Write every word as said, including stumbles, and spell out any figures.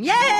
Yeah!